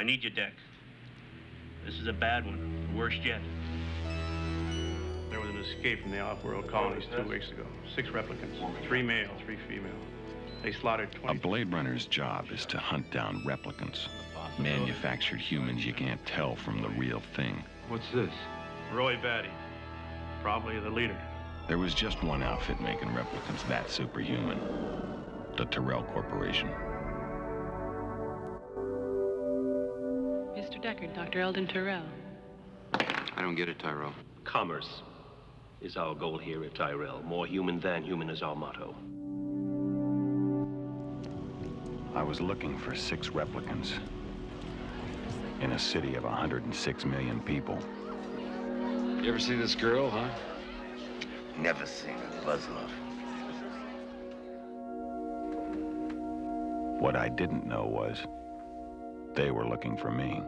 I need you, Deck. This is a bad one, worse yet. There was an escape from the off-world colonies 2 weeks ago. 6 replicants, 3 male, 3 female. They slaughtered 20. A Blade Runner's job is to hunt down replicants. Manufactured humans you can't tell from the real thing. What's this? Roy Batty, probably the leader. There was just one outfit making replicants that superhuman. The Tyrell Corporation. Mr. Deckard, Dr. Eldon Tyrell. I don't get it, Tyrell. Commerce is our goal here at Tyrell. More human than human is our motto. I was looking for 6 replicants in a city of 106 million people. You ever see this girl, huh? Never seen her, Buzzlove. What I didn't know was they were looking for me.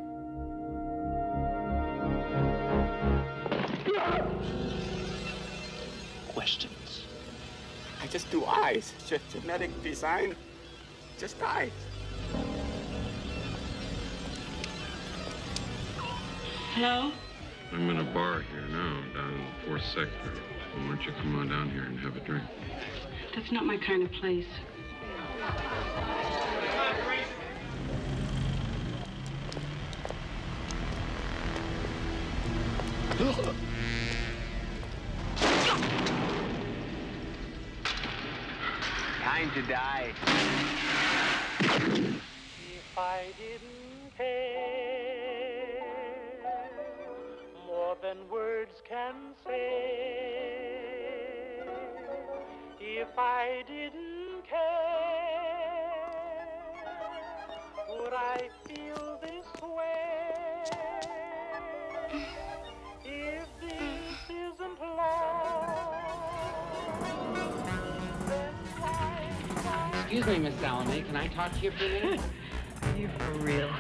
Questions? I just do eyes. Genetic design. Just eyes. Hello? I'm in a bar here now, down in the 4th sector. Why don't you come on down here and have a drink? That's not my kind of place. Time to die. If I didn't pay, more than words can say. If I didn't care, would I feel this way? If this isn't love, then why? Excuse me, Miss Salome, can I talk to you for a minute? You for real?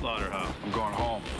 Slaughterhouse. I'm going home.